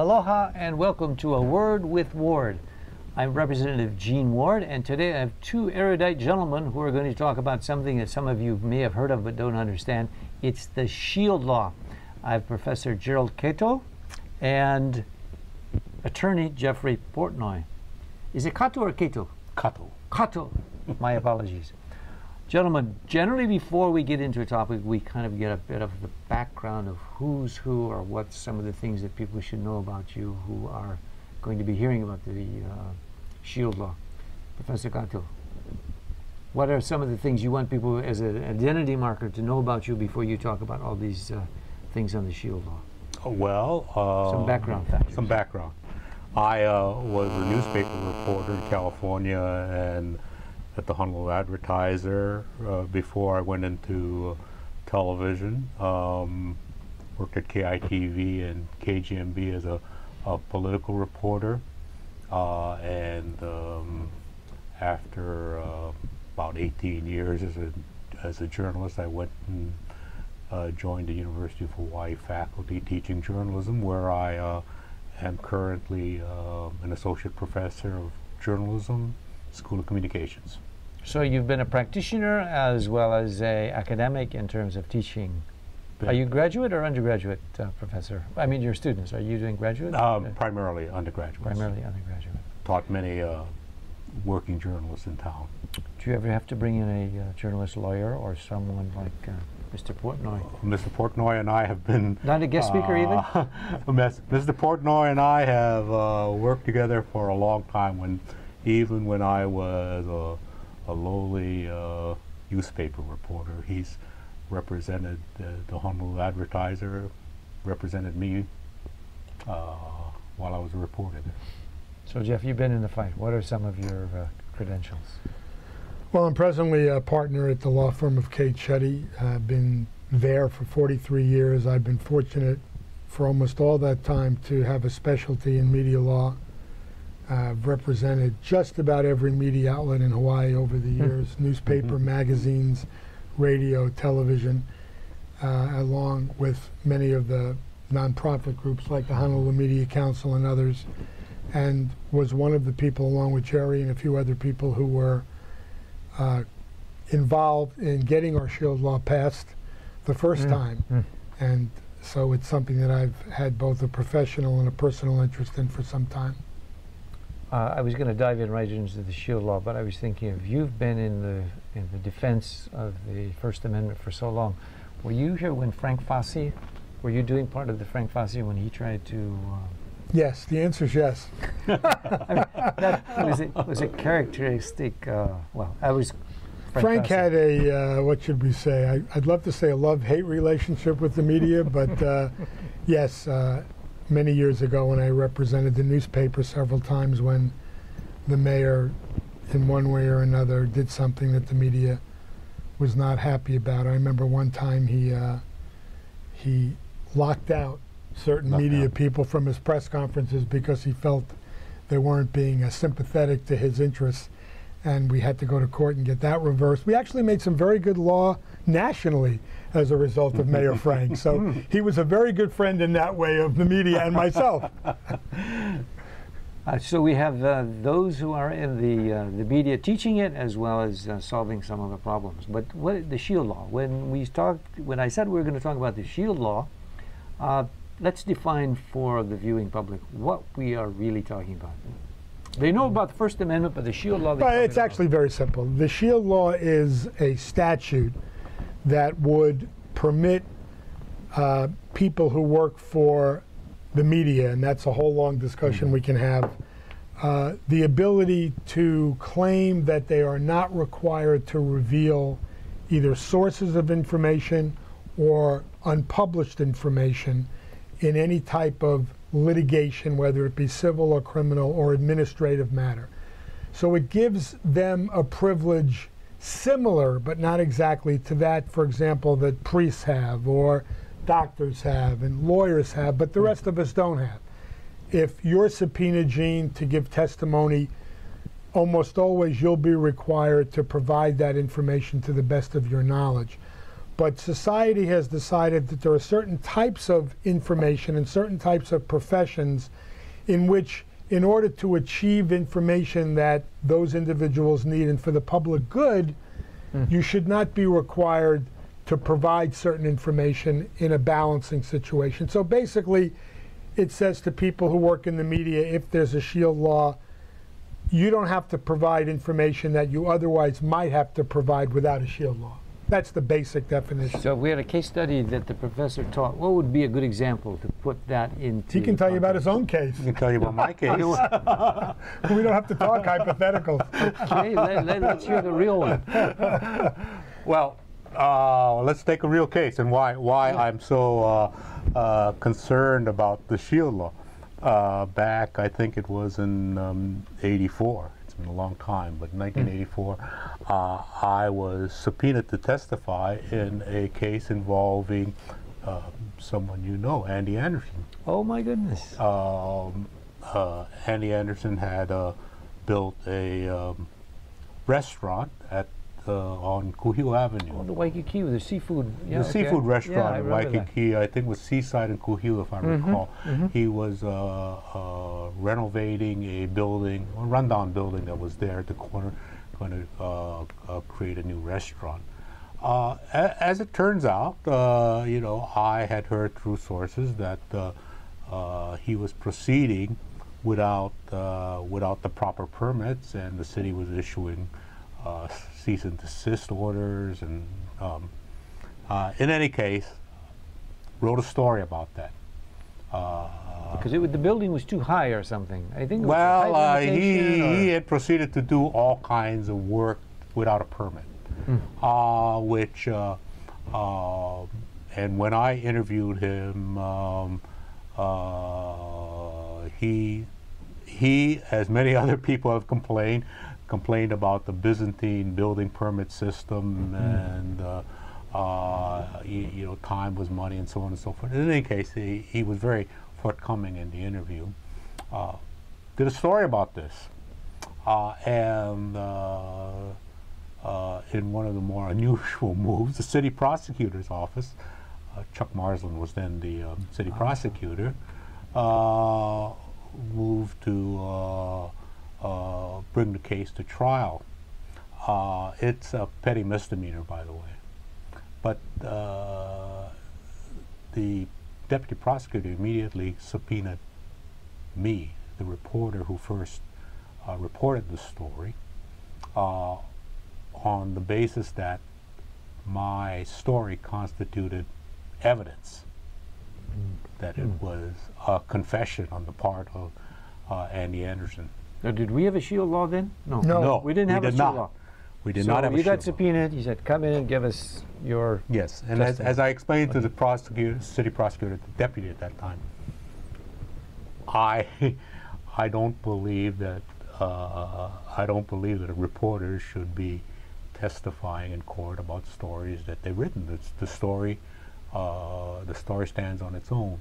Aloha and welcome to A Word with Ward. I'm Representative Gene Ward, and today I have two erudite gentlemen who are going to talk about something that some of you may have heard of but don't understand. It's the Shield Law. I have Professor Gerald Kato and Attorney Jeffrey Portnoy. Is it Kato or Kato? Kato. Kato. My apologies. Gentlemen, generally before we get into a topic, we kind of get a bit of the background of who's who or what some of the things that people should know about you who are going to be hearing about the Shield Law. Professor Kato, what are some of the things you want people as an identity marker to know about you before you talk about all these things on the Shield Law? Oh, well, some background factors. Some background. I was a newspaper reporter in California and at the Honolulu Advertiser before I went into television. Worked at KITV and KGMB as a political reporter. After about 18 years as a journalist, I went and joined the University of Hawaii faculty teaching journalism, where I am currently an associate professor of journalism, School of Communications. So you've been a practitioner as well as a academic in terms of teaching. Are you graduate or undergraduate, Professor? I mean, your students. Are you doing graduate? Primarily undergraduate. Primarily undergraduate. Taught many working journalists in town. Do you ever have to bring in a journalist lawyer or someone like Mr. Portnoy? Mr. Portnoy and I have been... Not a guest speaker even? Mr. Portnoy and I have worked together for a long time, even when I was a lowly newspaper reporter. He's represented the Honolulu Advertiser, represented me while I was a reporter. So Jeff, you've been in the fight. What are some of your credentials? Well, I'm presently a partner at the law firm of Cades Schutte. I've been there for 43 years. I've been fortunate for almost all that time to have a specialty in media law. I've represented just about every media outlet in Hawaii over the years, newspaper, magazines, radio, television, along with many of the nonprofit groups like the Honolulu Media Council and others, and was one of the people, along with Jerry and a few other people, who were involved in getting our Shield Law passed the first time. And so it's something that I've had both a professional and a personal interest in for some time. I was going to dive in right into the Shield Law, but I was thinking if you've been in the defense of the First Amendment for so long, were you here when Frank Fasi? Were you doing part of the Frank Fasi when he tried to? Yes, the answer is yes. I mean, that was a characteristic. Well, I was. Frank had a what should we say? I'd love to say a love-hate relationship with the media, but yes. Many years ago when I represented the newspaper several times when the mayor in one way or another did something that the media was not happy about. I remember one time he locked out certain media people from his press conferences because he felt they weren't being sympathetic to his interests, and we had to go to court and get that reversed. We actually made some very good law nationally as a result of Mayor Frank. So he was a very good friend in that way of the media and myself. So we have those who are in the media teaching it as well as solving some of the problems. But what the Shield Law, when I said we were going to talk about the Shield Law, let's define for the viewing public what we are really talking about. They know about the First Amendment, but the Shield Law... It's actually very simple. The Shield Law is a statute that would permit people who work for the media, and that's a whole long discussion we can have, the ability to claim that they are not required to reveal either sources of information or unpublished information in any type of litigation, whether it be civil or criminal or administrative matter. So it gives them a privilege similar, but not exactly to that, for example, that priests have or doctors have and lawyers have, but the rest of us don't have. If you're subpoenaed, Gene, to give testimony, almost always you'll be required to provide that information to the best of your knowledge. But society has decided that there are certain types of information and certain types of professions in which, in order to achieve information that those individuals need and for the public good, you should not be required to provide certain information in a balancing situation. So basically, it says to people who work in the media, if there's a Shield Law, you don't have to provide information that you otherwise might have to provide without a Shield Law. That's the basic definition. So if we had a case study that the professor taught, what would be a good example to put that into? He can tell you about his own case. He can tell you about my case. We don't have to talk hypotheticals. Okay, let's hear the real one. Well, let's take a real case and why I'm so concerned about the Shield Law. Back, I think it was in 84. It's been a long time, but in 1984, I was subpoenaed to testify in a case involving someone you know, Andy Anderson. Oh my goodness. Andy Anderson had built a restaurant at on Kuhio Avenue. Oh, the Waikiki, the seafood. Yeah, the seafood restaurant in Waikiki, I think was Seaside and Kuhio, if I recall. He was renovating a building, a rundown building that was there at the corner, going to create a new restaurant. As it turns out, you know, I had heard through sources that he was proceeding without, without the proper permits, and the city was issuing cease and desist orders, and in any case, wrote a story about that. Because the building was too high or something. I think. Well, he had proceeded to do all kinds of work without a permit, which, and when I interviewed him, he, as many other people have complained about the Byzantine building permit system, and you know, time was money and so on and so forth. In any case, he was very forthcoming in the interview. Did a story about this, and in one of the more unusual moves, the city prosecutor's office, Chuck Marsland was then the city prosecutor, moved to bring the case to trial. It's a petty misdemeanor, by the way. But the deputy prosecutor immediately subpoenaed me, the reporter who first reported the story, on the basis that my story constituted evidence, that it was a confession on the part of Andy Anderson. Now, did we have a Shield Law then? No. No, we didn't have a Shield Law. We did not have a Shield Law. You got subpoenaed. You said, come in and give us your... Yes, and as I explained to the prosecutor, city prosecutor, the deputy at that time, I don't believe that a reporter should be testifying in court about stories that they've written. It's the story stands on its own.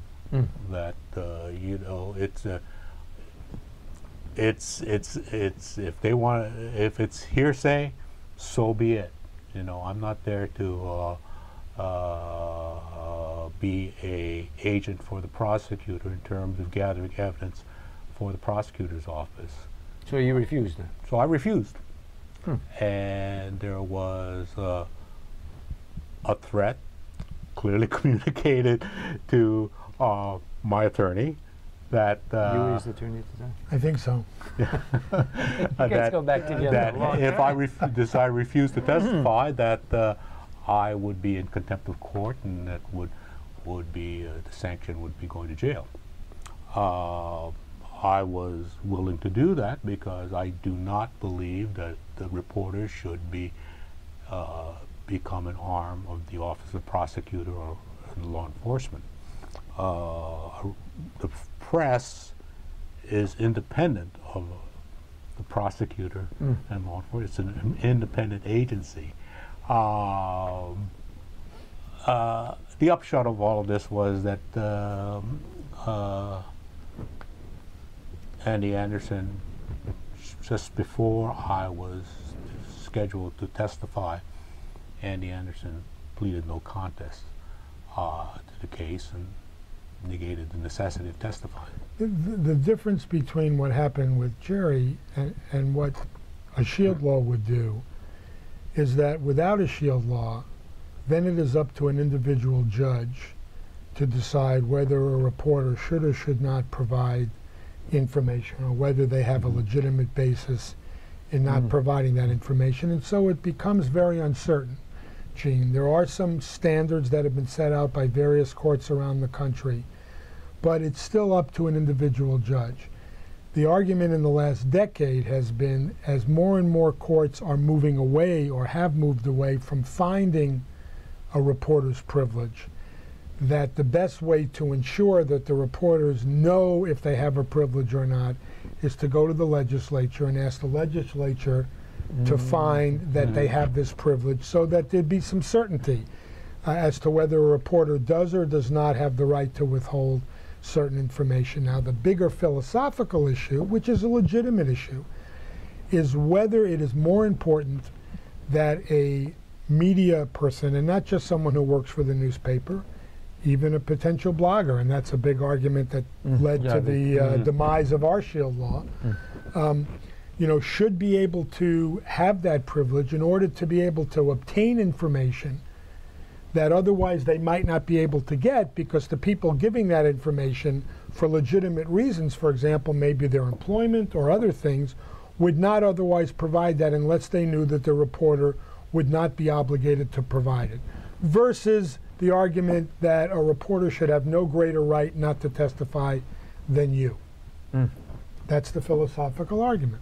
That you know, it's. If they want, if it's hearsay, so be it. You know, I'm not there to be a agent for the prosecutor in terms of gathering evidence for the prosecutor's office. So you refused then? So I refused. And there was a threat clearly communicated to my attorney. That you were his attorney at the time? I think so. Let's go back to the other one. If I refuse to testify, that I would be in contempt of court, and that would be the sanction would be going to jail. I was willing to do that because I do not believe that the reporter should be become an arm of the office of prosecutor or law enforcement. The press is independent of the prosecutor and law enforcement. It's an independent agency. The upshot of all of this was that Andy Anderson, just before I was scheduled to testify, Andy Anderson pleaded no contest to the case and negated the necessity of testifying. The difference between what happened with Jerry and what a Shield Law would do is that without a Shield Law, then it is up to an individual judge to decide whether a reporter should or should not provide information, or whether they have a legitimate basis in not providing that information. And so it becomes very uncertain, Gene. There are some standards that have been set out by various courts around the country, but it's still up to an individual judge. The argument in the last decade has been, as more and more courts are moving away or have moved away from finding a reporter's privilege, that the best way to ensure that the reporters know if they have a privilege or not is to go to the legislature and ask the legislature to find that they have this privilege, so that there'd be some certainty as to whether a reporter does or does not have the right to withhold certain information. Now, the bigger philosophical issue, which is a legitimate issue, is whether it is more important that a media person, and not just someone who works for the newspaper, even a potential blogger, and that's a big argument that led to the demise of our Shield Law, you know, should be able to have that privilege in order to be able to obtain information that otherwise they might not be able to get, because the people giving that information for legitimate reasons, for example, maybe their employment or other things, would not otherwise provide that unless they knew that the reporter would not be obligated to provide it, versus the argument that a reporter should have no greater right not to testify than you. That's the philosophical argument.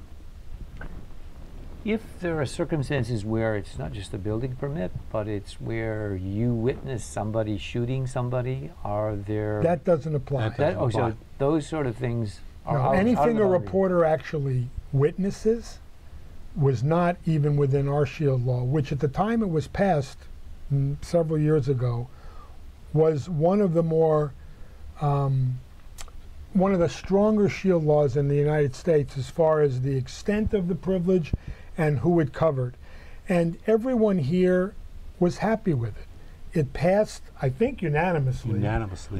If there are circumstances where it's not just the building permit, but it's where you witness somebody shooting somebody, are there... That doesn't apply. So those sort of things are... No, anything a reporter actually witnesses was not even within our Shield Law, which at the time it was passed several years ago, was one of the more, one of the stronger Shield Laws in the United States as far as the extent of the privilege and who it covered. And everyone here was happy with it. It passed, I think, unanimously.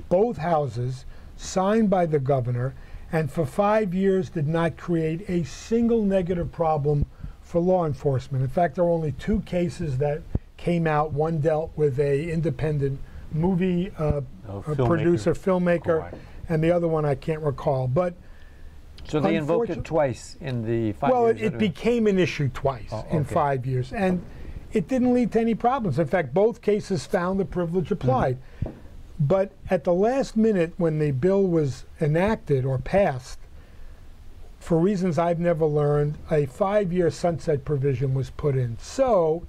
Both houses, signed by the governor, and for 5 years did not create a single negative problem for law enforcement. In fact, there were only 2 cases that came out. One dealt with an independent movie filmmaker, and the other one I can't recall. But so they invoked it twice in the 5 years? Well, it became an issue twice in 5 years, and it didn't lead to any problems. In fact, both cases found the privilege applied. But at the last minute, when the bill was enacted or passed, for reasons I've never learned, a 5-year sunset provision was put in. So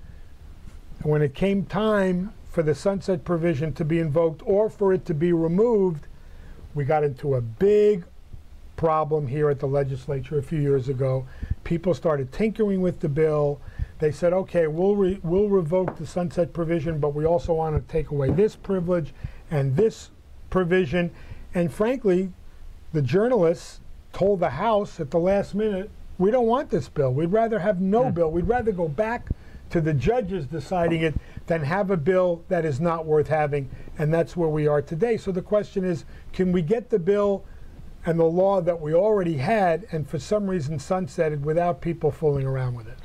when it came time for the sunset provision to be invoked or for it to be removed, we got into a big problem here at the legislature a few years ago. People started tinkering with the bill. They said, okay, we'll revoke the sunset provision, but we also want to take away this privilege and this provision. And frankly, the journalists told the House at the last minute, we don't want this bill. We'd rather have no bill. We'd rather go back to the judges deciding it than have a bill that is not worth having, and that's where we are today. So the question is, can we get the bill and the law that we already had and for some reason sunsetted without people fooling around with it?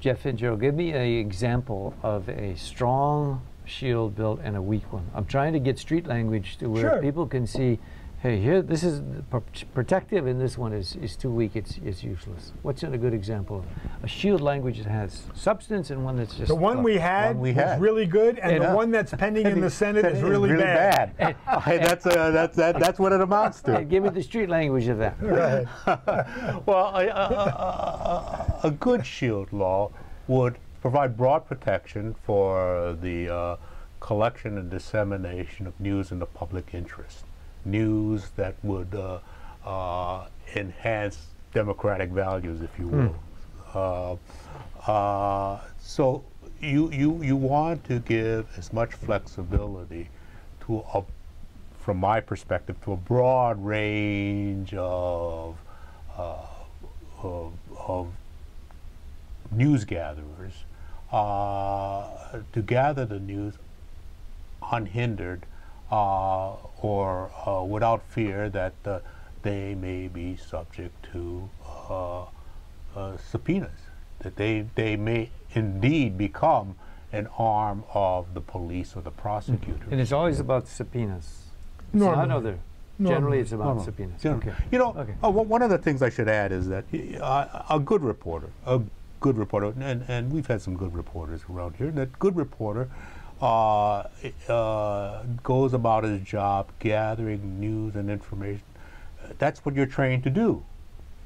Jeff and Gerald, give me an example of a strong Shield bill and a weak one. I'm trying to get street language to where people can see, hey, here, this is protective and this one is too weak, it's useless. What's a good example of a Shield language that has substance and one that's just... The one we had is really good, and the one that's pending in the Senate is really, really bad. That's what it amounts to. Give me the street language of that. Well, a good Shield law would provide broad protection for the collection and dissemination of news in the public interest. News that would enhance democratic values, if you will. So you want to give as much flexibility to, from my perspective, to a broad range of news gatherers to gather the news unhindered or without fear that they may be subject to subpoenas, that they may indeed become an arm of the police or the prosecutor. And it's always about subpoenas. No, generally it's about subpoenas. Okay. You know, one of the things I should add is that a good reporter, and we've had some good reporters around here, that good reporter goes about his job gathering news and information. That's what you're trained to do.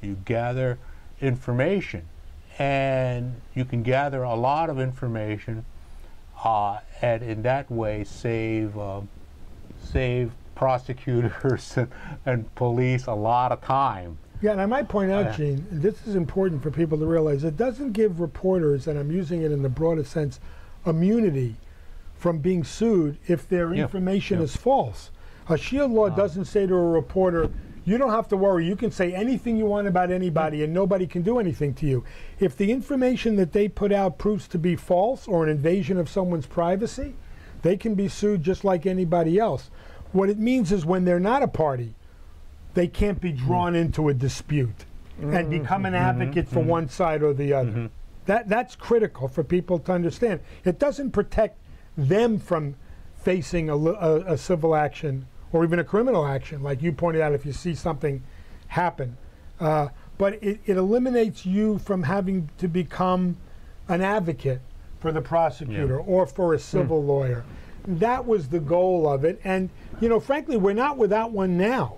You gather information, and you can gather a lot of information and in that way save prosecutors and police a lot of time. Yeah, and I might point out, Gene, this is important for people to realize, it doesn't give reporters, and I'm using it in the broader sense, immunity from being sued if their information is false. A Shield Law doesn't say to a reporter, you don't have to worry, you can say anything you want about anybody and nobody can do anything to you. If the information that they put out proves to be false or an invasion of someone's privacy, they can be sued just like anybody else. What it means is when they're not a party, they can't be drawn into a dispute and become an advocate for one side or the other. That's critical for people to understand. It doesn't protect them from facing a civil action or even a criminal action, like you pointed out, if you see something happen. But it eliminates you from having to become an advocate for the prosecutor or for a civil lawyer. That was the goal of it. And, you know, frankly, we're not without one now.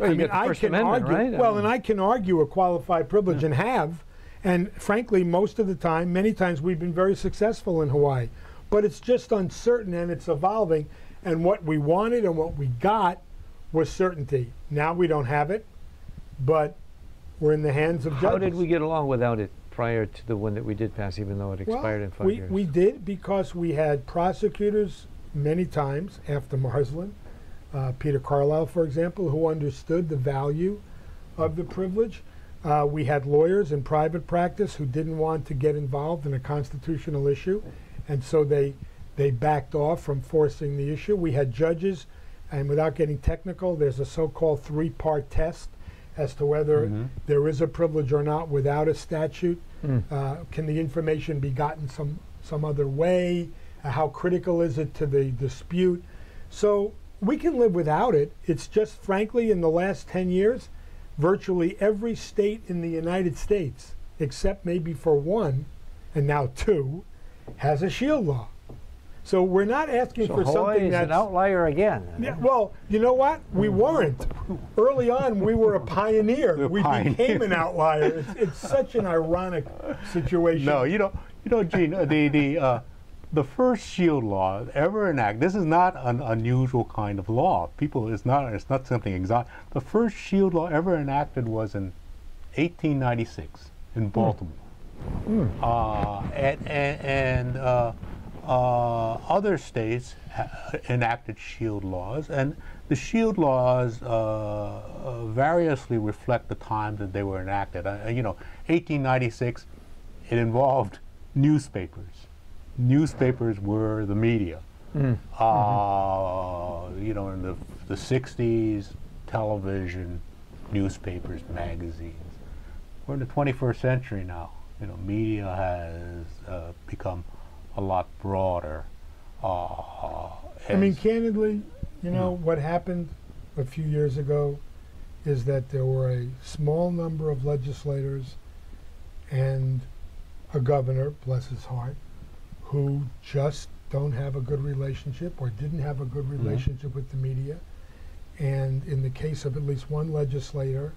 Well, I mean, I can argue, right? And I can argue a qualified privilege and have. And frankly, most of the time, many times we've been very successful in Hawaii. But it's just uncertain and it's evolving. And what we wanted and what we got was certainty. Now we don't have it, but we're in the hands of judges. How did we get along without it prior to the one that we did pass, even though it expired in 5 years? We did because we had prosecutors many times after Marsland, Peter Carlisle, for example, who understood the value of the privilege. We had lawyers in private practice who didn't want to get involved in a constitutional issue, and so they backed off from forcing the issue. We had judges, and without getting technical, there's a so-called three-part test as to whether there is a privilege or not without a statute. Can the information be gotten some other way? How critical is it to the dispute? So we can live without it. It's just, frankly, in the last 10 years, virtually every state in the United States, except maybe for one, and now two, has a Shield Law. So we're not asking for something that's an outlier again. Yeah, well, you know what? We weren't. Early on, we were a pioneer. We became an outlier. It's such an ironic situation. No, you know, Gene, the first Shield Law ever enacted. This is not an unusual kind of law. People, it's not something exotic. The first Shield Law ever enacted was in 1896 in Baltimore, other states enacted Shield Laws, and the Shield Laws variously reflect the time that they were enacted. You know, 1896, it involved newspapers. Newspapers were the media. You know, in the 60s, television, newspapers, magazines. We're in the 21st century now. You know, media has become a lot broader. I mean, candidly, you know, what happened a few years ago is that there were a small number of legislators and a governor, bless his heart, who just don't have a good relationship or didn't have a good relationship with the media. And in the case of at least one legislator,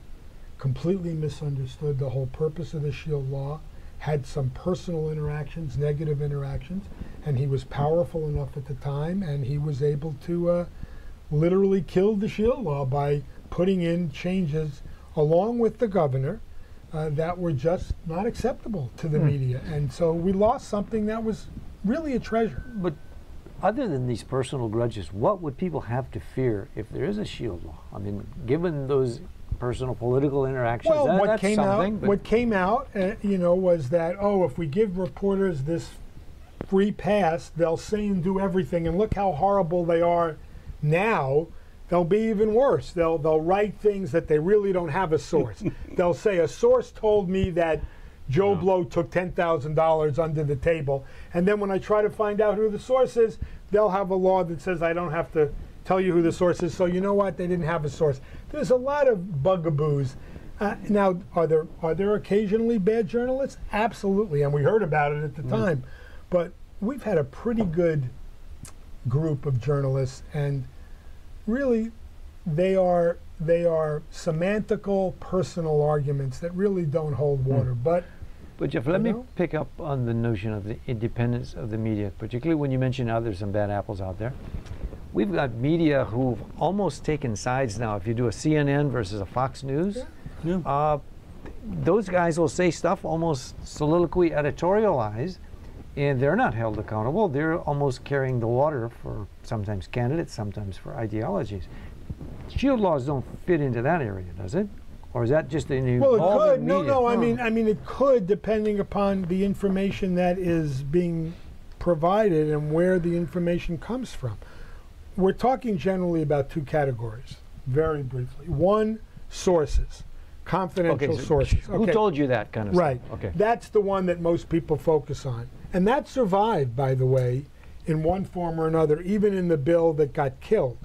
completely misunderstood the whole purpose of the Shield Law, had some personal interactions, negative interactions, and he was powerful enough at the time, and he was able to literally kill the Shield Law by putting in changes along with the governor that were just not acceptable to the media. And so we lost something that was really a treasure. But other than these personal grudges, what would people have to fear if there is a Shield Law? I mean, given those personal political interactions. Well, what came out, you know, was that, oh, if we give reporters this free pass, they'll say and do everything, and look how horrible they are now. They'll be even worse. They'll write things that they really don't have a source. They'll say, a source told me that Joe Blow took $10,000 under the table. And then when I try to find out who the source is, they'll have a law that says I don't have to tell you who the source is. So you know what? They didn't have a source. There's a lot of bugaboos. Now, are there occasionally bad journalists? Absolutely, and we heard about it at the time. But we've had a pretty good group of journalists, and really, they are semantical, personal arguments that really don't hold water. But Jeff, let me pick up on the notion of the independence of the media, particularly when you mention how there's some bad apples out there. We've got media who've almost taken sides now. If you do a CNN versus a Fox News, those guys will say stuff almost soliloquy editorialized, and they're not held accountable. They're almost carrying the water for sometimes candidates, sometimes for ideologies. Shield laws don't fit into that area, does it? Or is that just an Well, it could. No. I mean, it could, depending upon the information that is being provided and where the information comes from. We're talking generally about two categories, very briefly. One, sources, confidential sources. Who told you that kind of stuff? Right. Okay. That's the one that most people focus on. And that survived, by the way, in one form or another, even in the bill that got killed.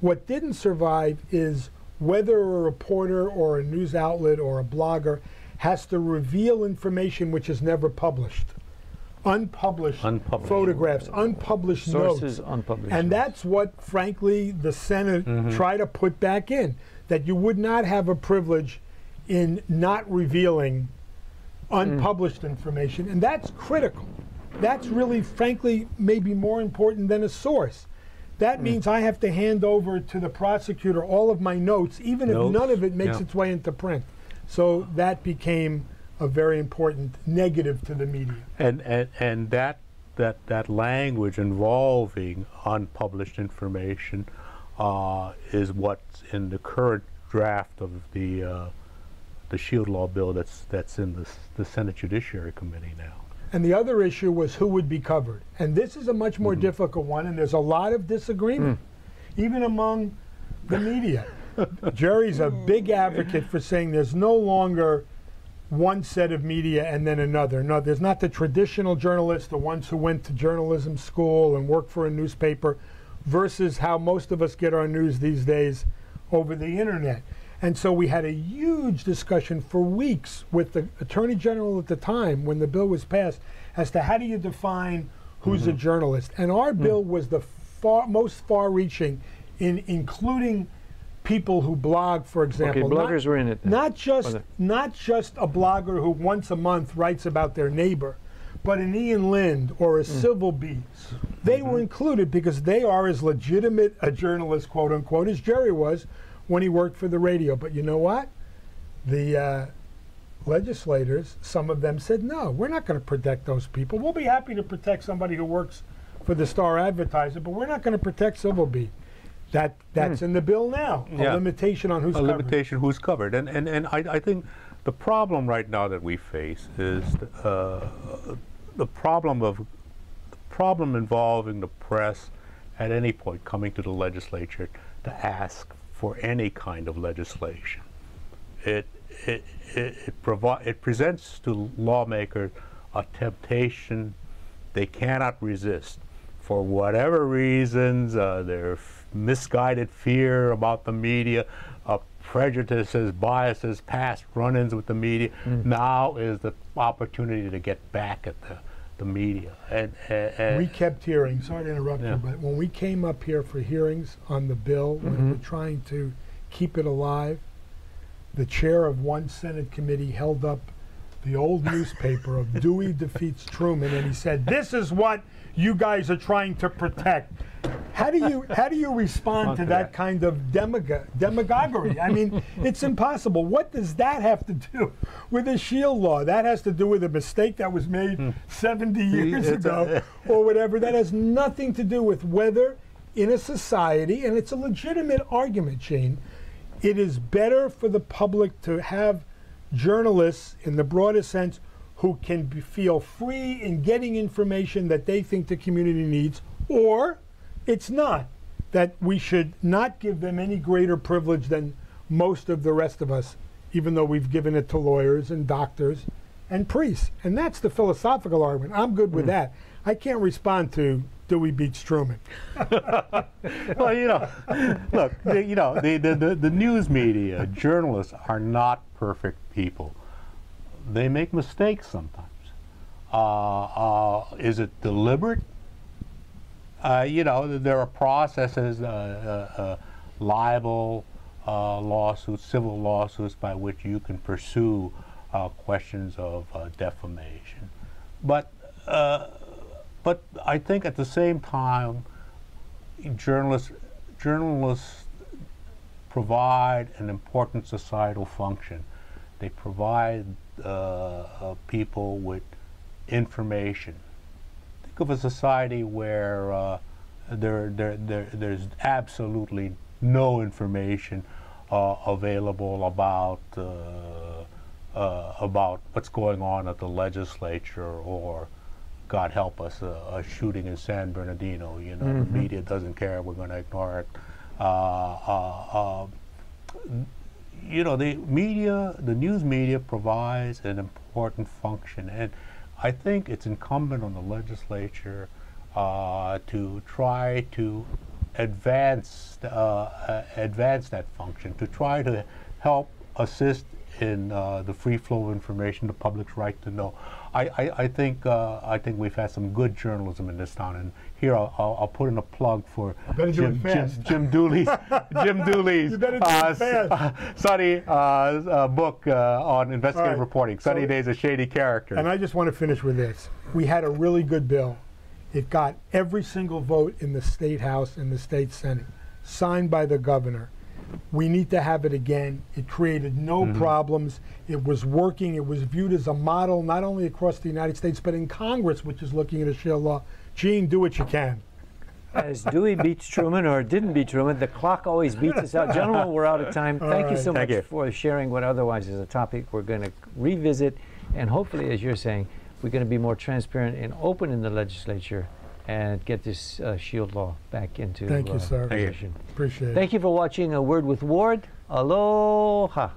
What didn't survive is whether a reporter or a news outlet or a blogger has to reveal information which is never published. Unpublished photographs, unpublished notes. Sources, unpublished. And that's what, frankly, the Senate tried to put back in, that you would not have a privilege in not revealing unpublished information. And that's critical. That's really, frankly, maybe more important than a source. That means I have to hand over to the prosecutor all of my notes, even if none of it makes its way into print. So that became a very important negative to the media. And that language involving unpublished information is what's in the current draft of the Shield Law bill that's in the Senate Judiciary Committee now. And the other issue was who would be covered. And this is a much more difficult one, and there's a lot of disagreement, even among the media. Jerry's a big advocate for saying there's no longer one set of media and then another. No, there's not the traditional journalists, the ones who went to journalism school and worked for a newspaper, versus how most of us get our news these days over the internet. And so we had a huge discussion for weeks with the Attorney General at the time when the bill was passed as to how do you define who's a journalist. And our bill was the most far-reaching in including people who blog, for example. Okay, bloggers were in it then. Not just a blogger who once a month writes about their neighbor, but an Ian Lind or a Civil Beat. They were included because they are as legitimate a journalist, quote unquote, as Jerry was when he worked for the radio. But you know what? The legislators, some of them said, no, we're not going to protect those people. We'll be happy to protect somebody who works for the Star Advertiser, but we're not going to protect Civil Beat. That's in the bill now. A limitation on who's covered. A limitation who's covered. And I think the problem right now that we face is the problem involving the press at any point coming to the legislature to ask for any kind of legislation. It presents to lawmakers a temptation they cannot resist. For whatever reasons, their misguided fear about the media, prejudices, biases, past run-ins with the media, now is the opportunity to get back at the media. And we kept hearing, sorry to interrupt you, but when we came up here for hearings on the bill, when we were trying to keep it alive, the chair of one Senate committee held up the old newspaper of Dewey Defeats Truman, and he said, this is what you guys are trying to protect. How do you respond to that kind of demagoguery? I mean, it's impossible. What does that have to do with the Shield Law? That has to do with a mistake that was made 70 years ago or whatever. That has nothing to do with whether in a society, and it's a legitimate argument, Gene, it is better for the public to have journalists in the broadest sense who can feel free in getting information that they think the community needs, or it's not, that we should not give them any greater privilege than most of the rest of us, even though we've given it to lawyers and doctors and priests. And that's the philosophical argument. I'm good with that. I can't respond to Dewey beats Truman. Well, you know, look, the news media, journalists are not perfect people. They make mistakes sometimes. Is it deliberate? You know, there are processes, libel lawsuits, civil lawsuits by which you can pursue questions of defamation. But I think at the same time, journalists provide an important societal function. They provide people with information. Think of a society where there's absolutely no information available about what's going on at the legislature, or, God help us, a shooting in San Bernardino. You know, the media doesn't care. We're going to ignore it. You know, the media, the news media, provides an important function, and I think it's incumbent on the legislature to try to advance that function, to try to help assist in the free flow of information, the public's right to know. I think we've had some good journalism in this town, and here I'll put in a plug for Jim Dooley's Sunny book on investigative reporting, Sunny Days, a Shady Character. And I just want to finish with this. We had a really good bill. It got every single vote in the State House and the State Senate, signed by the governor. We need to have it again. It created no problems. It was working. It was viewed as a model, not only across the United States, but in Congress, which is looking at a Shield Law. Gene, do what you can. As Dewey beats Truman, or didn't beat Truman, the clock always beats us out. Gentlemen, we're out of time. Thank you so much for sharing what otherwise is a topic we're going to revisit. And hopefully, as you're saying, we're going to be more transparent and open in the legislature and get this Shield Law back into position. Thank you, sir. Appreciate it. Thank you for watching A Word with Ward. Aloha.